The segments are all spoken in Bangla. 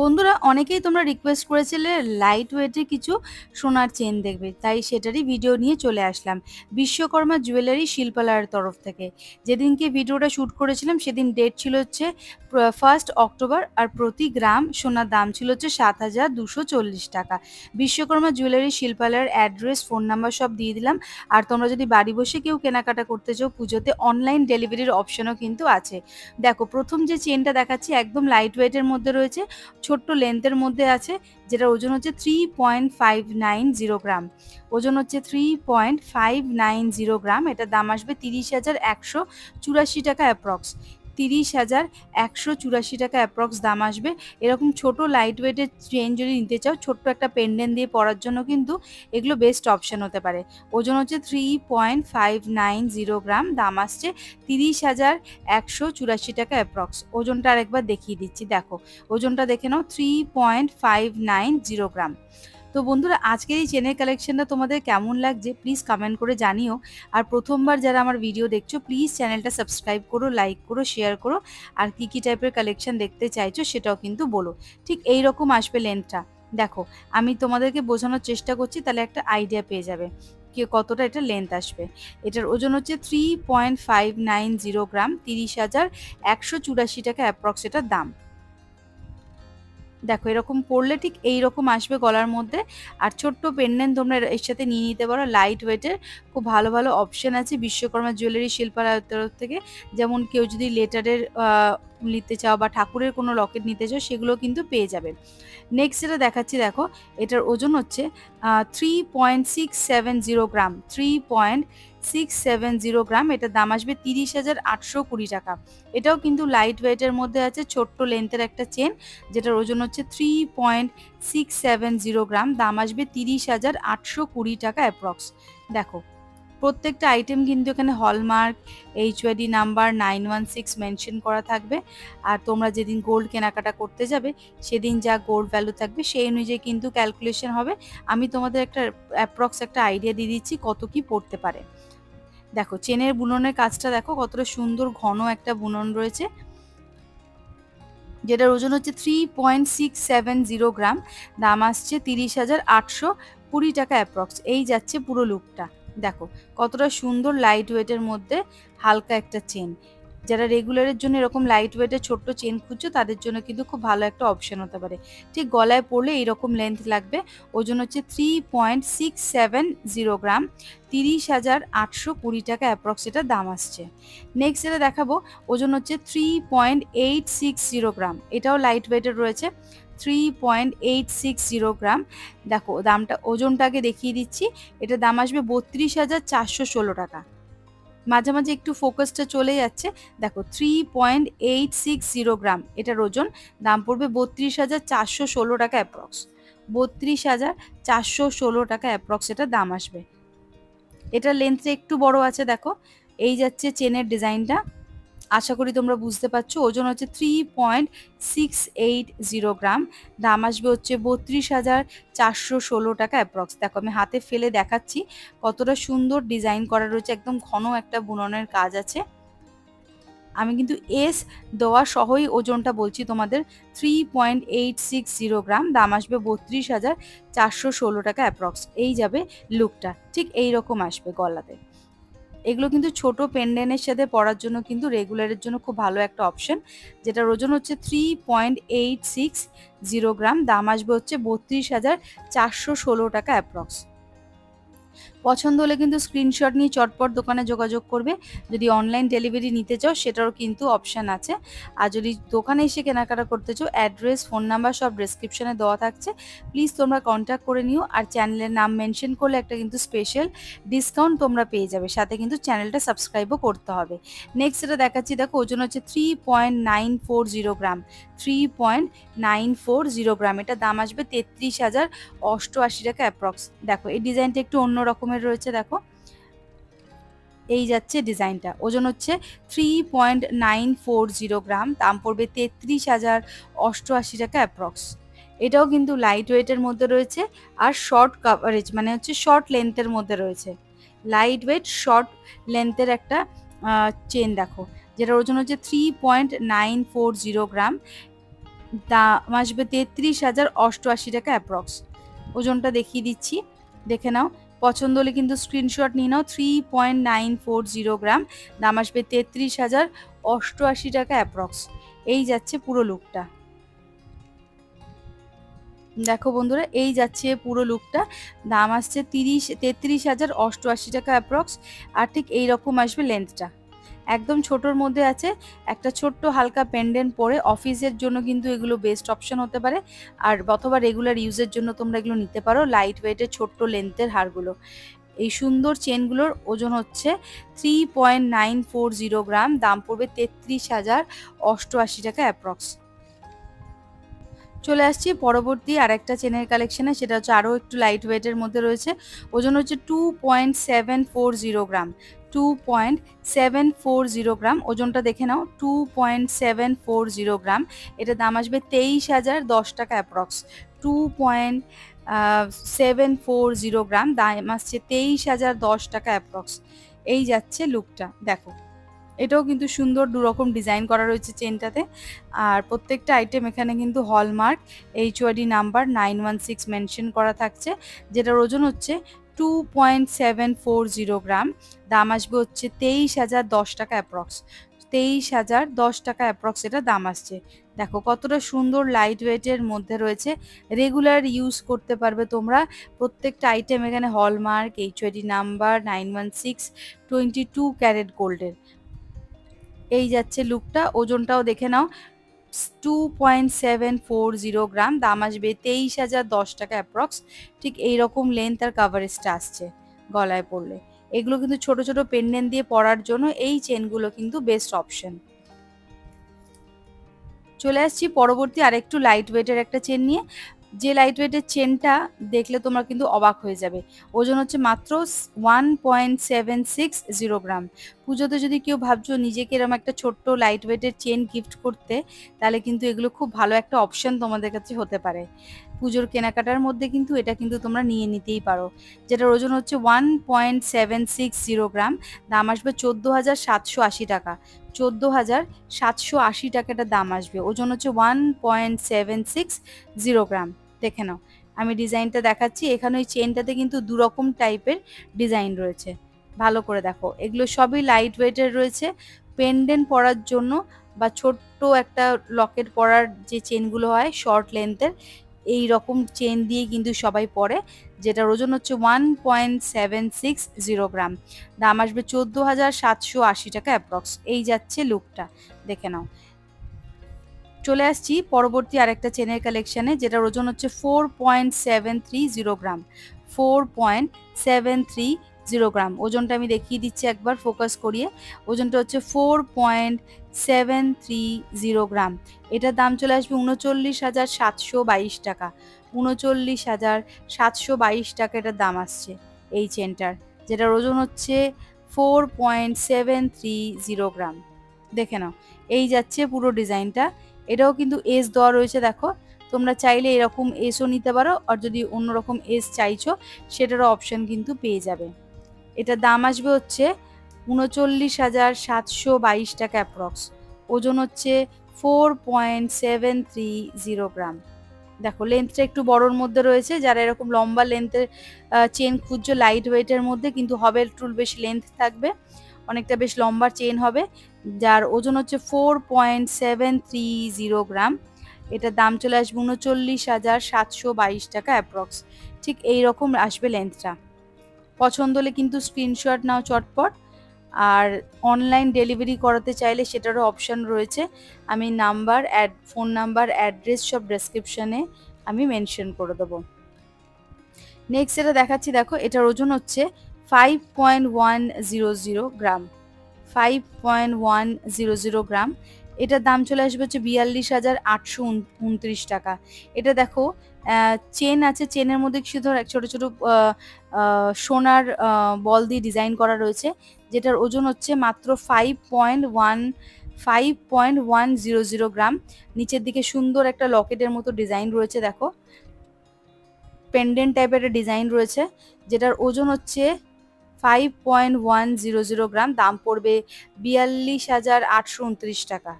বন্ধুরা, অনেকেই তোমরা রিকোয়েস্ট করেছিলে লাইট ওয়েটে কিছু সোনার চেন দেখবে, তাই সেটারই ভিডিও নিয়ে চলে আসলাম বিশ্বকর্মা জুয়েলারি শিল্পালার তরফ থেকে। যেদিনকে ভিডিওটা শ্যুট করেছিলাম সেদিন ডেট ছিল হচ্ছে 1 অক্টোবর, আর প্রতি গ্রাম সোনার দাম ছিল হচ্ছে 7,240 টাকা। বিশ্বকর্মা জুয়েলারি শিল্পালার অ্যাড্রেস, ফোন নাম্বার সব দিয়ে দিলাম। আর তোমরা যদি বাড়ি বসে কেউ কেনাকাটা করতে চাও, পুজোতে অনলাইন ডেলিভারির অপশনও কিন্তু আছে। দেখো, প্রথম যে চেনটা দেখাচ্ছি একদম লাইট ওয়েটের মধ্যে রয়েছে, ছোট্ট লেন্থের মধ্যে আছে, যেটা ওজন হচ্ছে 3.590 গ্রাম। ওজন হচ্ছে 3.590 গ্রাম। এটার দাম আসবে 30,184 টাকা অ্যাপ্রক্স। 30,184 টাকা অ্যাপ্রক্স দাম আসবে। এরকম ছোট লাইট ওয়েটের চেন যদি নিতে চাও, ছোট্ট একটা পেন্ডেন্ট দিয়ে পরার জন্য কিন্তু এগুলো বেস্ট অপশান হতে পারে। ওজন হচ্ছে 3.590 গ্রাম, দাম আসছে 30,184 টাকা অ্যাপ্রক্স। ওজনটা আরেকবার দেখিয়ে দিচ্ছি, দেখো ওজনটা দেখে নাও, 3.590 গ্রাম। তো বন্ধুরা, আজকের এই চেনের কালেকশনটা তোমাদের কেমন লাগছে প্লিজ কমেন্ট করে জানিও। আর প্রথমবার যারা আমার ভিডিও দেখছো প্লিজ চ্যানেলটা সাবস্ক্রাইব করো, লাইক করো, শেয়ার করো। আর কী কী টাইপের কালেকশন দেখতে চাইছো সেটাও কিন্তু বলো। ঠিক এই রকম আসবে লেন্থটা। দেখো, আমি তোমাদেরকে বোঝানোর চেষ্টা করছি, তাহলে একটা আইডিয়া পেয়ে যাবে কতটা এটা লেন্থ আসবে। এটার ওজন হচ্ছে 3.590 গ্রাম, 30,184 টাকা অ্যাপ্রক্স এটার দাম। দেখো, এরকম পরলে ঠিক এইরকম আসবে গলার মধ্যে। আর ছোট্ট পেন্ডেন্ট তোমরা এর সাথে নিয়ে নিতে পারো। লাইট ওয়েটের খুব ভালো ভালো অপশান আছে বিশ্বকর্মা জুয়েলারি শিল্পালয়ের তরফ থেকে। যেমন কেউ যদি লেটারের নিতে চাও বা ঠাকুরের কোনো লকেট নিতে চাও, সেগুলো কিন্তু পেয়ে যাবে। নেক্সট যেটা দেখাচ্ছি, দেখো এটার ওজন হচ্ছে 3.670 গ্রাম, 3.670 গ্রাম। এটার দাম আসবে 30,820 টাকা। এটাও কিন্তু লাইট ওয়েটের মধ্যে আছে, ছোট্ট লেন্থের একটা চেন, যেটার ওজন হচ্ছে 3.670 গ্রাম, দাম আসবে 30,820 টাকা অ্যাপ্রক্স। দেখো, প্রত্যেকটা আইটেম কিন্তু এখানে হলমার্ক, HYD নাম্বার 916 মেনশন করা থাকবে। আর তোমরা যেদিন গোল্ড কেনাকাটা করতে যাবে সেদিন যা গোল্ড ভ্যালু থাকবে সেই অনুযায়ী কিন্তু ক্যালকুলেশন হবে। আমি তোমাদের একটা অ্যাপ্রক্স একটা আইডিয়া দিয়ে দিচ্ছি কত কি পড়তে পারে। দেখো, চেনের বুননের কাজটা দেখো কতটা সুন্দর, ঘন একটা বুনন রয়েছে, যেটার ওজন হচ্ছে 3.670 গ্রাম, দাম আসছে 30,820 টাকা অ্যাপ্রক্স। এই যাচ্ছে পুরো লুকটা। দেখো কতটা সুন্দর লাইট ওয়েটের মধ্যে হালকা একটা চেন। যারা রেগুলারের জন্য এরকম লাইট ওয়েটের ছোট্ট চেন খুঁজছো তাদের জন্য কিন্তু খুব ভালো একটা অপশান হতে পারে। ঠিক গলায় পড়লে এইরকম লেন্থ লাগবে। ওজন হচ্ছে 3.670 গ্রাম, 30,820 টাকা অ্যাপ্রক্স এটা দাম আসছে। নেক্সট যেটা দেখাবো, ওজন হচ্ছে 3.860 গ্রাম। এটাও লাইট ওয়েটের রয়েছে, 3.860 গ্রাম। দেখো দামটা, ওজনটাকে দেখিয়ে দিচ্ছি। এটার দাম আসবে 32,416 টাকা। মাঝে মাঝে একটু ফোকাসটা চলে যাচ্ছে। দেখো 3.860 গ্রাম, এটার ওজন, দাম পড়বে 32,416 টাকা অ্যাপ্রক্স। 32,416 টাকা অ্যাপ্রক্স এটা দাম আসবে। এটা লেন্থে একটু বড় আছে। দেখো এই যাচ্ছে চেনের ডিজাইনটা, আশা করি তোমরা বুঝতে পারছো। ওজন হচ্ছে 3.680 গ্রাম, দাম আসবে হচ্ছে 32,416 টাকা অ্যাপ্রক্স। দেখো আমি হাতে ফেলে দেখাচ্ছি কতটা সুন্দর ডিজাইন করা রয়েছে, একদম ঘন একটা বুননের কাজ আছে। আমি কিন্তু এস দেওয়া সহই ওজনটা বলছি তোমাদের। 3.860 গ্রাম, দাম আসবে 32,416 টাকা অ্যাপ্রক্স। এই যাবে লুকটা, ঠিক এইরকম আসবে গলাতে। এগুলো কিন্তু ছোট পেন্ডেন্টের সাথে পরার জন্য কিন্তু রেগুলারের জন্য খুব ভালো একটা অপশন, যেটার ওজন হচ্ছে 3.860 গ্রাম, দাম আসবে হচ্ছে 32,416 টাকা অ্যাপ্রক্স। পছন্দ হলে কিন্তু স্ক্রিনশট নিয়ে চটপট দোকানে যোগাযোগ করবে। যদি অনলাইন ডেলিভারি নিতে চাও সেটারও কিন্তু অপশান আছে। আর যদি দোকানে এসে কেনাকাটা করতে চাও, অ্যাড্রেস, ফোন নাম্বার সব ডেসক্রিপশানে দেওয়া থাকছে, প্লিজ তোমরা কন্ট্যাক্ট করে নিও। আর চ্যানেলের নাম মেনশন করলে একটা কিন্তু স্পেশাল ডিসকাউন্ট তোমরা পেয়ে যাবে, সাথে কিন্তু চ্যানেলটা সাবস্ক্রাইবও করতে হবে। নেক্সট এটা দেখাচ্ছি, দেখো ওজন হচ্ছে 3.940 গ্রাম, 3.940 গ্রাম। এটা দাম আসবে 33,088 টাকা অ্যাপ্রক্স। দেখো এই ডিজাইনটা একটু অন্য রকমের রয়েছে। দেখো এই যাচ্ছে ডিজাইনটা। ওজন হচ্ছে 3.940 গ্রাম, দাম পড়বে 33,088 টাকা অ্যাপ্রক্স। এটাও কিন্তু লাইট ওয়েটের মধ্যে রয়েছে, আর শর্ট কাভারেজ মানে হচ্ছে শর্ট লেন্থের মধ্যে রয়েছে, লাইট ওয়েট শর্ট লেন্থের একটা চেন। দেখো যেটার ওজন হচ্ছে 3.940 গ্রাম, দাম আসবে 33,088 টাকা অ্যাপ্রক্স। ওজনটা দেখিয়ে দিচ্ছি, দেখে নাও, পছন্দ হলে কিন্তু স্ক্রিনশট নিয়ে নাও। 3.940 গ্রাম, দাম আসবে 33,088 টাকা অ্যাপ্রক্স। এই যাচ্ছে পুরো লুকটা, দেখো বন্ধুরা, এই যাচ্ছে পুরো লুকটা। দাম আসছে 33,088 টাকা অ্যাপ্রক্স। আর ঠিক এইরকম আসবে লেন্থটা, একদম ছোটোর মধ্যে আছে। একটা ছোট্ট হালকা পেন্ডেন্ট পরে অফিসের জন্য কিন্তু এগুলো বেস্ট অপশন হতে পারে, আর অথবা রেগুলার ইউজের জন্য তোমরা এগুলো নিতে পারো। লাইট ওয়েটের ছোট্ট লেন্থের হারগুলো। এই সুন্দর চেনগুলোর ওজন হচ্ছে 3.940 গ্রাম, দাম পড়বে 33,088 টাকা অ্যাপ্রক্স। চলে আসছি পরবর্তী আরেকটা চেনের কালেকশানে, সেটা হচ্ছে আরও একটু লাইট ওয়েটের মধ্যে রয়েছে। ওজন হচ্ছে 2.740 গ্রাম, 2.740 গ্রাম। ওজনটা দেখে নাও, 2.740 গ্রাম। এটা দাম আসবে 23,010 টাকা অ্যাপ্রক্স। 2.740 গ্রাম, দাম আসছে 23,010 টাকা অ্যাপ্রক্স। এই যাচ্ছে লুকটা, দেখো এটাও কিন্তু সুন্দর, দুরকম ডিজাইন করা রয়েছে চেনটাতে। আর প্রত্যেকটা আইটেম এখানে কিন্তু হলমার্ক HYD নাম্বার 916 মেনশন করা থাকছে, যেটার ওজন হচ্ছে 2.740 গ্রাম। দাম আসবে হচ্ছে 23,010 টাকা অ্যাপ্রক্স, 23,010 টাকা অ্যাপ্রক্স এটা দাম আসছে। দেখো কতটা সুন্দর লাইট ওয়েটের মধ্যে রয়েছে, রেগুলার ইউজ করতে পারবে তোমরা। প্রত্যেকটা আইটেম এখানে হলমার্ক HYD নাম্বার 916, 22 ক্যারেট গোল্ডের। এই যাচ্ছে লুকটা, ওজনটাও দেখে নাও, 2.740 গ্রাম, দাম আসবে 23,010 টাকা অ্যাপ্রক্স। ঠিক এইরকম লেন্থ আর কাভারেজটা আসছে গলায় পরলে। এগুলো কিন্তু ছোট ছোট পেন্ডেন্ট দিয়ে পরার জন্য এই চেনগুলো কিন্তু বেস্ট অপশন। চলে আসছি পরবর্তী আরেকটু লাইট ওয়েটের একটা চেন নিয়ে, যে লাইট ওয়েটের চেনটা দেখলে তোমরা কিন্তু অবাক হয়ে যাবে। ওজন হচ্ছে মাত্র 1.760 গ্রাম। পুজোতে যদি কেউ ভাবছো নিজেকে এরকম একটা ছোট্ট লাইট ওয়েটের চেন গিফট করতে, তাহলে কিন্তু এগুলো খুব ভালো একটা অপশন তোমাদের কাছে হতে পারে। পুজোর কেনাকাটার মধ্যে কিন্তু এটা কিন্তু তোমরা নিয়ে নিতেই পারো। যেটার ওজন হচ্ছে 1.760 গ্রাম, দাম আসবে 14,780 টাকা। 14,780 টাকাটা দাম আসবে। ওজন হচ্ছে 1.760 গ্রাম। দেখে নাও, আমি ডিজাইনটা দেখাচ্ছি। এখানে ওই চেনটাতে কিন্তু দুরকম টাইপের ডিজাইন রয়েছে, ভালো করে দেখো। এগুলো সবই লাইট ওয়েটের রয়েছে, পেন্ডেন্ট পরার জন্য বা ছোট্ট একটা লকেট পরার যে চেনগুলো হয় শর্ট লেন্থের, এই রকম চেন দিয়ে কিন্তু সবাই পরে। যেটার ওজন হচ্ছে 1.760 গ্রাম, দাম আসবে 14,780 টাকা অ্যাপ্রক্স। এই যাচ্ছে লুকটা, দেখে নাও। চলে আসছি পরবর্তী আরেকটা চেনের কালেকশানে, যেটার ওজন হচ্ছে 4.730 গ্রাম, 4.730 গ্রাম। ওজনটা আমি দেখিয়ে দিচ্ছি একবার ফোকাস করিয়ে। ওজনটা হচ্ছে 4.730 গ্রাম। এটার দাম চলে আসবে 39,722 টাকা, 39,722 টাকা এটার দাম আসছে এই চেনটার। যেটার ওজন হচ্ছে 4.730 গ্রাম, দেখে নাও। এই যাচ্ছে পুরো ডিজাইনটা, এটাও কিন্তু এস দেওয়া রয়েছে। দেখো তোমরা চাইলে এরকম এসও নিতে পারো, আর যদি অন্যরকম এস চাইছো সেটারও অপশান কিন্তু পেয়ে যাবে। এটার দাম আসবে হচ্ছে 39,722 টাকা অ্যাপ্রক্স। ওজন হচ্ছে 4.730 গ্রাম। দেখো লেন্থটা একটু বড়োর মধ্যে রয়েছে, যারা এরকম লম্বা লেন্থের চেন খুঁজছো লাইট ওয়েটের মধ্যে, কিন্তু হবে একটু বেশ লেন্থ থাকবে, অনেকটা বেশ লম্বা চেন হবে, যার ওজন হচ্ছে 4.730 গ্রাম। এটার দাম চলে আসবে 39,722 টাকা অ্যাপ্রক্স। ঠিক এইরকম আসবে লেন্থটা। পছন্দ হলে কিন্তু স্ক্রিনশট নাও চটপট। আর অনলাইন ডেলিভারি করাতে চাইলে সেটারও অপশান রয়েছে। আমি নাম্বার, ফোন নাম্বার, অ্যাড্রেস সব ডেসক্রিপশানে আমি মেনশন করে দেবো। নেক্সট এটা দেখাচ্ছি, দেখো এটার ওজন হচ্ছে 5.100 গ্রাম, 5.100 গ্রাম। এটার দাম চলে আসবে হচ্ছে 42,829 টাকা। এটা দেখো চেন আছে, চেনের মধ্যে কিছু ধর ছোটো ছোটো সোনার বল দিয়ে ডিজাইন করা রয়েছে। যেটার ওজন হচ্ছে মাত্র 5.100 গ্রাম। নিচের দিকে সুন্দর একটা লকেটের মতো ডিজাইন রয়েছে, দেখো পেন্ডেন্ট টাইপের একটা ডিজাইন রয়েছে। যেটার ওজন হচ্ছে 5.100 গ্রাম, দাম পড়বে 42,829 টাকা।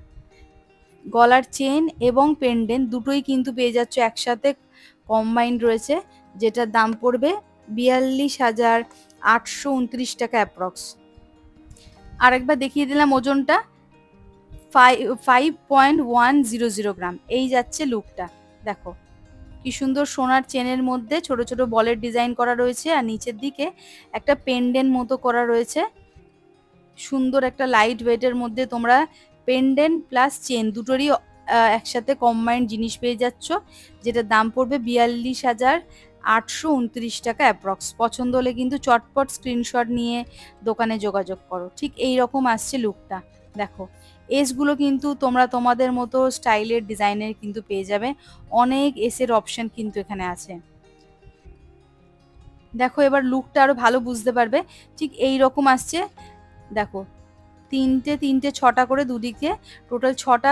গলার চেন এবং পেন্ডেন্ট দুটোই কিন্তু পেয়ে যাচ্ছ একসাথে কম্বাইন্ড রয়েছে, যেটার দাম পড়বে 42,829 টাকা অ্যাপ্রক্স। আরেকবার দেখিয়ে দিলাম ওজনটা 5.100 গ্রাম। এই যাচ্ছে লুকটা, দেখো কি সুন্দর সোনার চেনের মধ্যে ছোট ছোট বলের ডিজাইন করা রয়েছে আর নিচের দিকে একটা পেন্ডেন্ট মতো করা রয়েছে। সুন্দর একটা লাইট ওয়েটের মধ্যে তোমরা পেন্ডেন্ট প্লাস চেন দুটোরই একসাথে কম্বাইন্ড জিনিস পেয়ে যাচ্ছ, যেটার দাম পড়বে 42,829 টাকা অ্যাপ্রক্স। পছন্দ হলে কিন্তু চটপট স্ক্রিনশট নিয়ে দোকানে যোগাযোগ করো। ঠিক এই রকম আসছে লুকটা, দেখো এসগুলো কিন্তু তোমরা তোমাদের মতো স্টাইলের ডিজাইনের কিন্তু পেয়ে যাবে, অনেক এসের অপশন কিন্তু এখানে আছে। দেখো এবার লুকটা আরো ভালো বুঝতে পারবে, ঠিক এই রকম আসছে। দেখো তিনটে 6টা করে দুদিকে টোটাল 6টা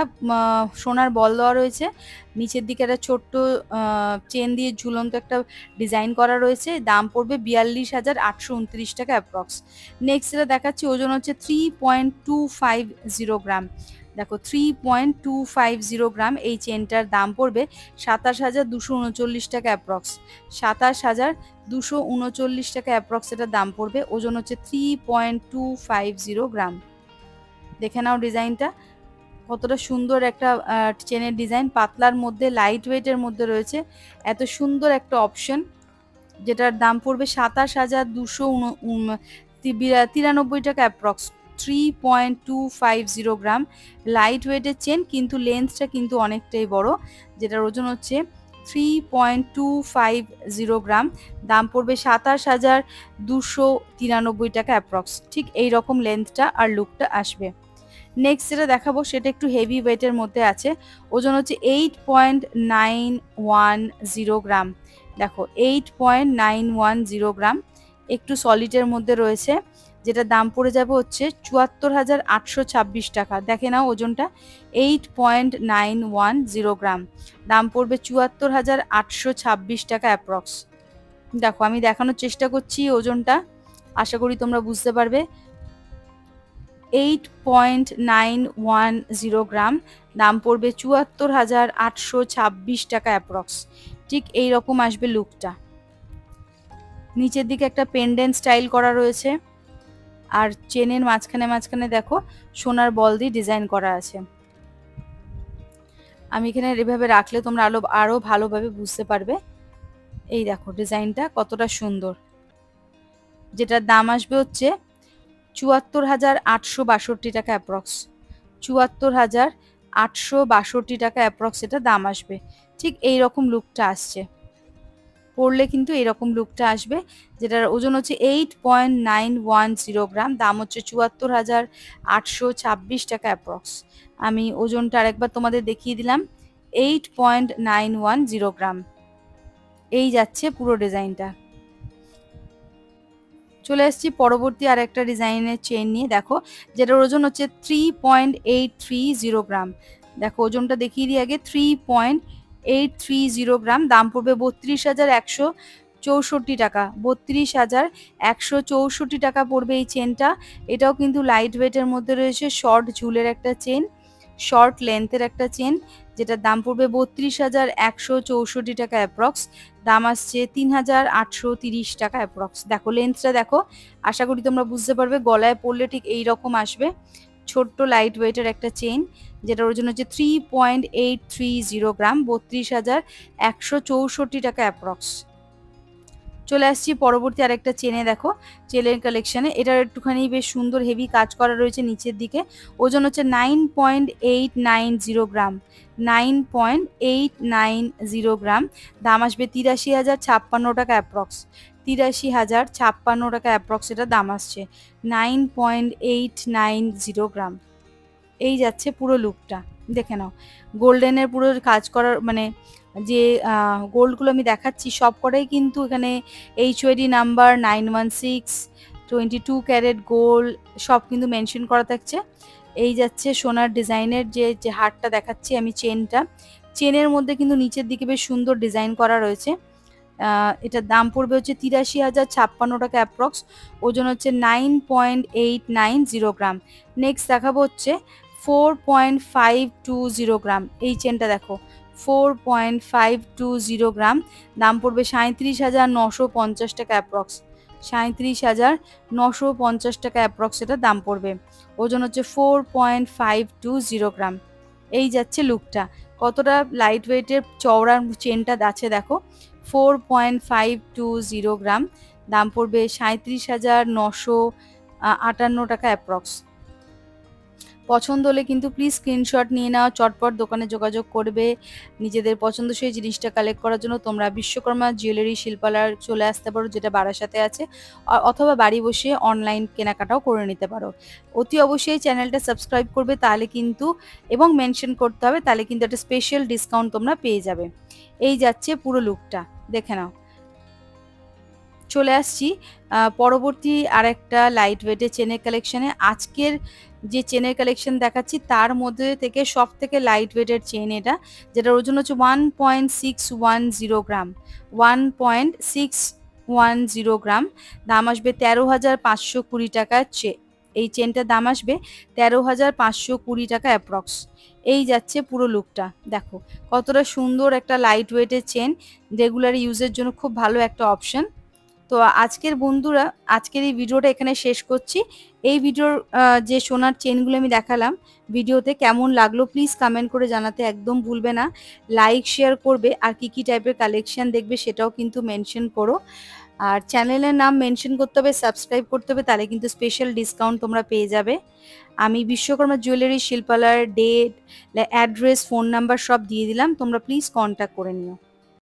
সোনার বল দেওয়া রয়েছে, নিচের দিকে একটা ছোট্ট চেন দিয়ে ঝুলন্ত একটা ডিজাইন করা রয়েছে। দাম পড়বে 42,829 টাকা অ্যাপ্রক্স। নেক্সট এটা দেখাচ্ছি, ওজন হচ্ছে 3.250 গ্রাম। দেখো 3.250 গ্রাম এই চেনটার দাম পড়বে 27,239 টাকা অ্যাপ্রক্স। 27,239 টাকা অ্যাপ্রক্স এটার দাম পড়বে। ওজন হচ্ছে 3.250 গ্রাম। দেখে নাও ডিজাইনটা কতটা সুন্দর, একটা চেনের ডিজাইন পাতলার মধ্যে লাইট ওয়েটের মধ্যে রয়েছে, এত সুন্দর একটা অপশন, যেটার দাম পড়বে 27,293 টাকা অ্যাপ্রক্স। 3.250 গ্রাম লাইট ওয়েটের চেন, কিন্তু লেন্থটা কিন্তু অনেকটাই বড়, যেটার ওজন হচ্ছে 3.250 গ্রাম। দাম পড়বে 27,293 টাকা অ্যাপ্রক্স। ঠিক এই রকম লেন্থটা আর লুকটা আসবে। নেক্সট যেটা দেখাবো সেটা একটু হেভি ওয়েটের মধ্যে আছে, ওজন হচ্ছে 8.910 গ্রাম। দেখো 8.910 গ্রাম একটু সলিডের মধ্যে রয়েছে, যেটা দাম পড়ে যাবে হচ্ছে 74,826 টাকা। দেখে নাও ওজনটা 8.910 গ্রাম, দাম পড়বে 74,826 টাকা অ্যাপ্রক্স। দেখো আমি দেখানোর চেষ্টা করছি ওজনটা, আশা করি তোমরা বুঝতে পারবে। 8.910 গ্রাম, দাম পড়বে 74,826 টাকা অ্যাপ্রক্স। ঠিক এইরকম আসবে লুকটা, নিচের দিকে একটা পেন্ডেন্ট স্টাইল করা রয়েছে আর চেনের মাঝখানে মাঝখানে দেখো সোনার বল দিয়ে ডিজাইন করা আছে। আমি এখানে এভাবে রাখলে তোমরা আরো ভালোভাবে বুঝতে পারবে। এই দেখো ডিজাইনটা কতটা সুন্দর, যেটার দাম আসবে হচ্ছে 74,862 টাকা অ্যাপ্রক্স। 74,862 টাকা অ্যাপ্রক্স এটা দাম আসবে। ঠিক এইরকম লুকটা আসছে, পড়লে কিন্তু এরকম লুকটা আসবে, যেটার ওজন হচ্ছে 8.910 গ্রাম, দাম হচ্ছে 74,826 টাকা অ্যাপ্রক্স। আমি ওজনটা আরেকবার তোমাদের দেখিয়ে দিলাম, 8.910 গ্রাম। এই যাচ্ছে পুরো ডিজাইনটা। চলে আসছি পরবর্তী আরেকটা ডিজাইনের চেন নিয়ে, দেখো যেটার ওজন হচ্ছে 3.830 গ্রাম। দেখো ওজনটা দেখিয়ে দিই আগে, 3.830 গ্রাম, দাম পড়বে 32,164 টাকা। 32,164 টাকা পড়বে এই চেনটা। এটাও কিন্তু লাইট ওয়েটের মধ্যে রয়েছে, শর্ট ঝুলের একটা চেন, শর্ট লেন্থের একটা চেন, যেটার দাম পড়বে 32,164 টাকা অ্যাপ্রক্স। দাম আসছে 3,830 টাকা অ্যাপ্রক্স। দেখো লেন্থটা দেখো, আশা করি তোমরা বুঝতে পারবে। গলায় পড়লে ঠিক এই রকম আসবে, ছোট্ট লাইট ওয়েটের একটা চেন, যেটার ওজন হচ্ছে 3.830 গ্রাম, 32,164 টাকা অ্যাপ্রক্স। চলে আসছি পরবর্তী আরেকটা চেনে, দেখো চেনের কালেকশানে। এটার একটুখানি বেশ সুন্দর হেভি কাজ করা রয়েছে নিচের দিকে। ওজন হচ্ছে 9.890 গ্রাম, 9.890 গ্রাম, দাম আসবে 83,056 টাকা অ্যাপ্রক্স। 83,056 টাকা অ্যাপ্রক্স এটা দাম আসছে, 9.890 গ্রাম। এই যাচ্ছে পুরো লুকটা, দেখে নাও গোল্ডেনের পুরো কাজ করার, মানে যে গোল্ডগুলো আমি দেখাচ্ছি সব কটাই কিন্তু এখানে HOD নাম্বার 916, 22 ক্যারেট গোল্ড সব কিন্তু মেনশন করা থাকছে। এই যাচ্ছে সোনার ডিজাইনের যে হারটা দেখাচ্ছি আমি, চেনটা, চেনের মধ্যে কিন্তু নিচের দিকে বেশ সুন্দর ডিজাইন করা রয়েছে। এটার দাম পড়বে হচ্ছে 83,056 টাকা অ্যাপ্রক্স। ওজন হচ্ছে 9.890 গ্রাম। নেক্সট দেখাবো হচ্ছে 4.520 গ্রাম। এই চেনটা দেখো 4.520 গ্রাম, দাম পড়বে 37,950 টাকা অ্যাপ্রক্স, 37,950 টাকা অ্যাপ্রক্স এটা দাম পড়বে। ওজন হচ্ছে 4.520 গ্রাম। এই যাচ্ছে লুকটা, কতটা লাইট ওয়েটের চওড়ার চেনটা আছে দেখো, 4.520 গ্রাম, দাম পড়বে 37,958 টাকা অ্যাপ্রক্স। পছন্দ হলে কিন্তু প্লিজ স্ক্রিনশট নিয়ে নাও, চটপট দোকানে যোগাযোগ করবে। নিজেদের পছন্দসই জিনিসটা কালেক্ট করার জন্য তোমরা বিশ্বকর্মা জুয়েলারি শিল্পালয় চলে আসতে পারো, যেটা বারাসাতে আছে, অথবা বাড়ি বসে অনলাইন কেনাকাটাও করে নিতে পারো। অতি অবশ্যই চ্যানেলটা সাবস্ক্রাইব করবে, তাহলে কিন্তু, এবং মেনশন করতে হবে, তাহলে কিন্তু একটা স্পেশাল ডিসকাউন্ট তোমরা পেয়ে যাবে। এই যাচ্ছে পুরো লুকটা, দেখে নাও। চলে আসছি পরবর্তী আরেকটা লাইট ওয়েটের চেনের কালেকশানে। আজকের যে চেনের কালেকশন দেখাচ্ছি তার মধ্যে থেকে সব থেকে লাইট ওয়েটের চেন এটা, যেটার ওজন হচ্ছে 1.610 গ্রাম, 1.610 গ্রাম, দাম আসবে 13,520 টাকা। এই চেনটার দাম আসবে 13,520 টাকা অ্যাপ্রক্স। এই যাচ্ছে পুরো লুকটা, দেখো কতটা সুন্দর একটা লাইট ওয়েটের চেন, রেগুলার ইউজের জন্য খুব ভালো একটা অপশন। তো আজকের বন্ধুরা, আজকের এই ভিডিওটা এখানে শেষ করছি। এই ভিডিওর যে সোনার চেনগুলো আমি দেখালাম ভিডিওতে, কেমন লাগলো প্লিজ কমেন্ট করে জানাতে একদম ভুলবে না। লাইক শেয়ার করবে, আর কি কি টাইপের কালেকশান দেখবে সেটাও কিন্তু মেনশন করো। আর চ্যানেলের নাম মেনশন করতে হবে, সাবস্ক্রাইব করতে হবে, তাহলে কিন্তু স্পেশাল ডিসকাউন্ট তোমরা পেয়ে যাবে। আমি বিশ্বকর্মা জুয়েলারি শিল্পালয়ের ডেট, অ্যাড্রেস, ফোন নাম্বার সব দিয়ে দিলাম, তোমরা প্লিজ কন্ট্যাক্ট করে নিও।